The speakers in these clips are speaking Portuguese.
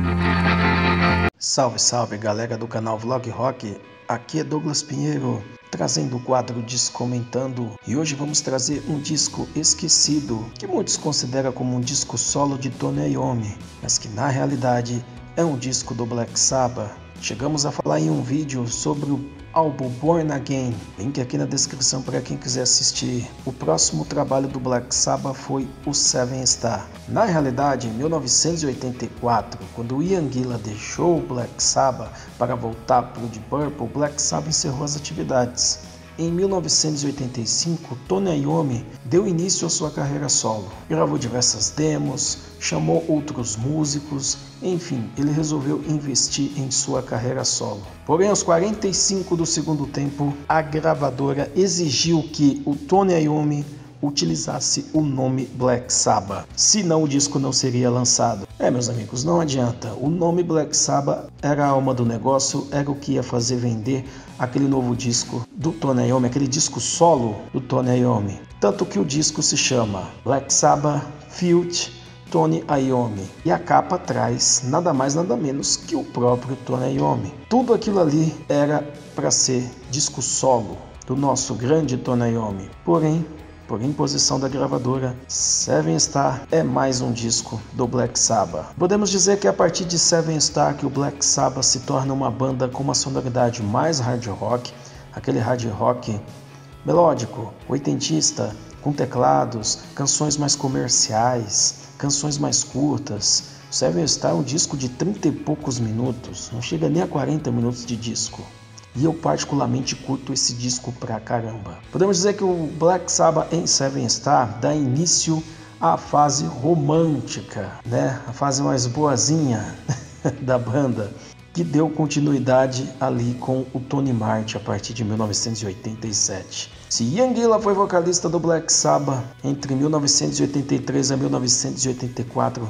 Hughes. Salve, salve galera do canal Vlog Rock, aqui é Douglas Pinheiro, trazendo o quadro Descomentando, e hoje vamos trazer um disco esquecido, que muitos consideram como um disco solo de Tony Iommi, mas que na realidade é um disco do Black Sabbath. Chegamos a falar em um vídeo sobre o álbum Born Again, link aqui na descrição para quem quiser assistir. O próximo trabalho do Black Sabbath foi o Seventh Star. Na realidade, em 1984, quando Ian Gillan deixou o Black Sabbath para voltar para o Deep Purple, o Black Sabbath encerrou as atividades. Em 1985, Tony Iommi deu início à sua carreira solo. Gravou diversas demos, chamou outros músicos, enfim, ele resolveu investir em sua carreira solo. Porém, aos 45 do segundo tempo, a gravadora exigiu que o Tony Iommi utilizasse o nome Black Sabbath, senão o disco não seria lançado. É, meus amigos, não adianta, o nome Black Sabbath era a alma do negócio, era o que ia fazer vender aquele novo disco do Tony Iommi, aquele disco solo do Tony Iommi. Tanto que o disco se chama Black Sabbath Feat. Tony Iommi, e a capa traz nada mais nada menos que o próprio Tony Iommi. Tudo aquilo ali era para ser disco solo do nosso grande Tony Iommi, porém, por imposição da gravadora, Seventh Star é mais um disco do Black Sabbath. Podemos dizer que é a partir de Seventh Star que o Black Sabbath se torna uma banda com uma sonoridade mais hard rock, aquele hard rock melódico, oitentista, com teclados, canções mais comerciais, canções mais curtas. O Seventh Star é um disco de 30 e poucos minutos, não chega nem a 40 minutos de disco. E eu particularmente curto esse disco pra caramba. Podemos dizer que o Black Sabbath em Seventh Star dá início à fase romântica, né? A fase mais boazinha da banda, que deu continuidade ali com o Tony Martin a partir de 1987. Se Ian Gillan foi vocalista do Black Sabbath entre 1983 a 1984,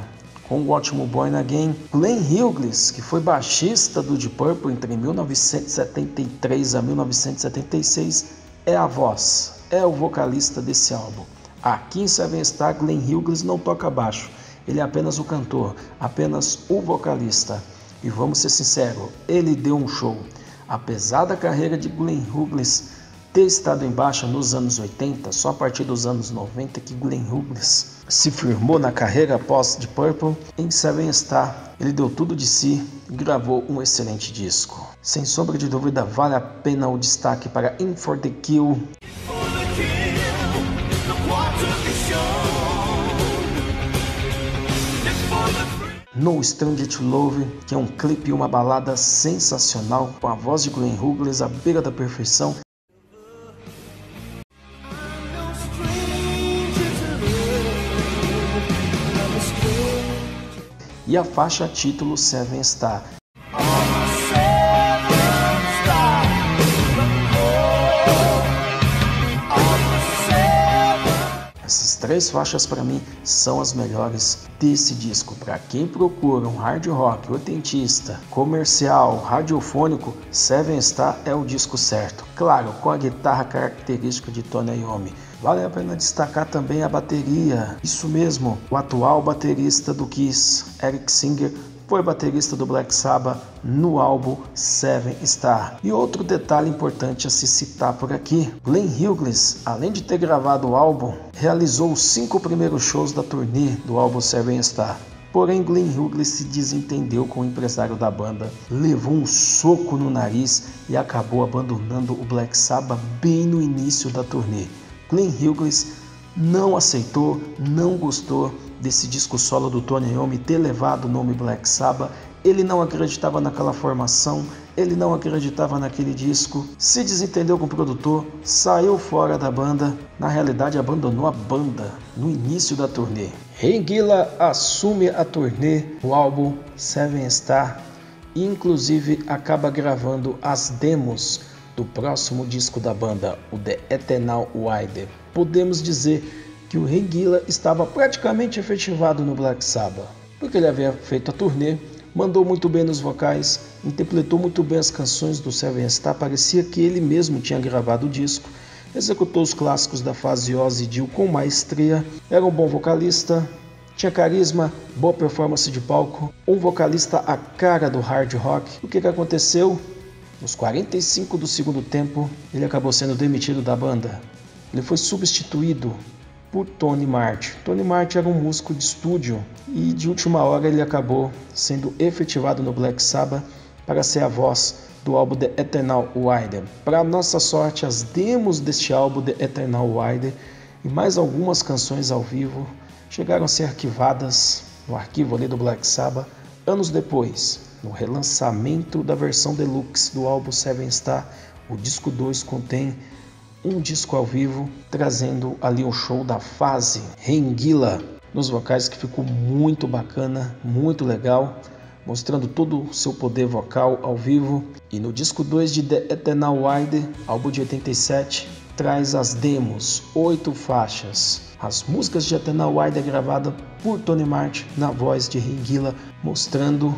com o ótimo Born Again, Glenn Hughes, que foi baixista do Deep Purple entre 1973 a 1976, é a voz, é o vocalista desse álbum. Aqui em Seventh Star, Glenn Hughes não toca baixo, ele é apenas o cantor, apenas o vocalista. E vamos ser sinceros, ele deu um show. Apesar da carreira de Glenn Hughes ter estado em baixa nos anos 80, só a partir dos anos 90 que Glenn Hughes se firmou na carreira pós Deep Purple. Em Seventh Star, ele deu tudo de si, gravou um excelente disco. Sem sombra de dúvida, vale a pena o destaque para In for the Kill, No Stranger to Love, que é um clipe e uma balada sensacional, com a voz de Glenn Hughes à beira da perfeição. E a faixa título Seventh Star. Essas três faixas para mim são as melhores desse disco. Para quem procura um hard rock oitentista, comercial, radiofônico, Seventh Star é o disco certo. Claro, com a guitarra característica de Tony Iommi. Vale a pena destacar também a bateria. Isso mesmo, o atual baterista do Kiss, Eric Singer, foi baterista do Black Sabbath no álbum Seventh Star. E outro detalhe importante a se citar por aqui, Glenn Hughes, além de ter gravado o álbum, realizou os 5 primeiros shows da turnê do álbum Seventh Star. Porém, Glenn Hughes se desentendeu com o empresário da banda, levou um soco no nariz e acabou abandonando o Black Sabbath bem no início da turnê. Glenn Hughes não aceitou, não gostou desse disco solo do Tony Iommi ter levado o nome Black Sabbath. Ele não acreditava naquela formação, ele não acreditava naquele disco, se desentendeu com o produtor, saiu fora da banda, na realidade abandonou a banda no início da turnê. Ian Gillan assume a turnê, o álbum Seventh Star, e inclusive acaba gravando as demos do próximo disco da banda, o The Eternal Idol. Podemos dizer que o Ian Gillan estava praticamente efetivado no Black Sabbath, porque ele havia feito a turnê, mandou muito bem nos vocais, interpretou muito bem as canções do Seventh Star, parecia que ele mesmo tinha gravado o disco, executou os clássicos da fase Ozzy e Dio com maestria, era um bom vocalista, Tinha carisma, boa performance de palco, um vocalista à cara do hard rock. O que aconteceu? Nos 45 do segundo tempo, ele acabou sendo demitido da banda. Ele foi substituído por Tony Martin. Tony Martin era um músico de estúdio e de última hora ele acabou sendo efetivado no Black Sabbath para ser a voz do álbum The Eternal Idol. Para nossa sorte, as demos deste álbum The Eternal Idol e mais algumas canções ao vivo chegaram a ser arquivadas no arquivo ali do Black Sabbath anos depois, no relançamento da versão deluxe do álbum Seventh Star. O disco 2 contém um disco ao vivo, trazendo ali o show da fase Ian Gillan nos vocais, que ficou muito bacana, muito legal, mostrando todo o seu poder vocal ao vivo. E no disco 2 de The Eternal Idol, álbum de 87, traz as demos, 8 faixas. As músicas de Eternal Idol é gravada por Tony Martin na voz de Ian Gillan, mostrando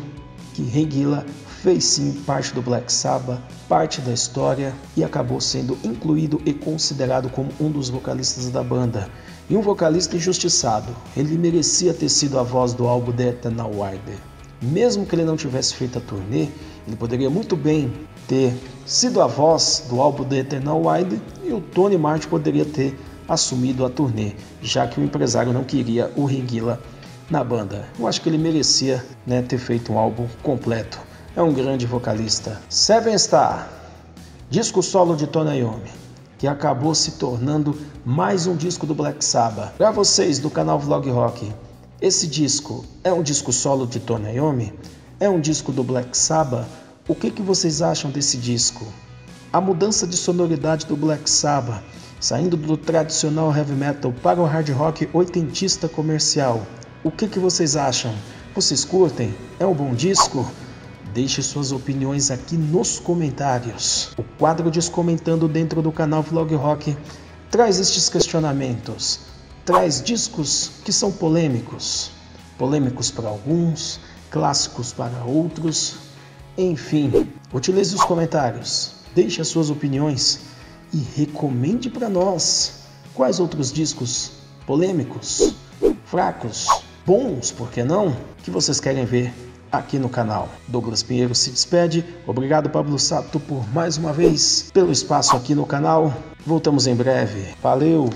que Ian Gillan fez sim parte do Black Sabbath, parte da história, e acabou sendo incluído e considerado como um dos vocalistas da banda. E um vocalista injustiçado, ele merecia ter sido a voz do álbum The Eternal Idol. Mesmo que ele não tivesse feito a turnê, ele poderia muito bem ter sido a voz do álbum The Eternal Idol e o Tony Martin poderia ter assumido a turnê, já que o empresário não queria o Ian Gillan na banda. Eu acho que ele merecia, né, ter feito um álbum completo. É um grande vocalista. Seventh Star, disco solo de Tony Iommi, que acabou se tornando mais um disco do Black Sabbath. Para vocês do canal Vlog Rock, esse disco é um disco solo de Tony Iommi? É um disco do Black Sabbath? O que vocês acham desse disco? A mudança de sonoridade do Black Sabbath, saindo do tradicional heavy metal para o hard rock oitentista comercial. O que vocês acham? Vocês curtem? É um bom disco? Deixe suas opiniões aqui nos comentários. O quadro Descomentando dentro do canal Vlog Rock traz estes questionamentos, traz discos que são polêmicos, polêmicos para alguns, clássicos para outros, enfim. Utilize os comentários, deixe as suas opiniões e recomende para nós quais outros discos polêmicos, fracos, bons, por que não, que vocês querem ver aqui no canal. Douglas Pinheiro se despede. Obrigado, Pablo Sato, por mais uma vez pelo espaço aqui no canal. Voltamos em breve. Valeu!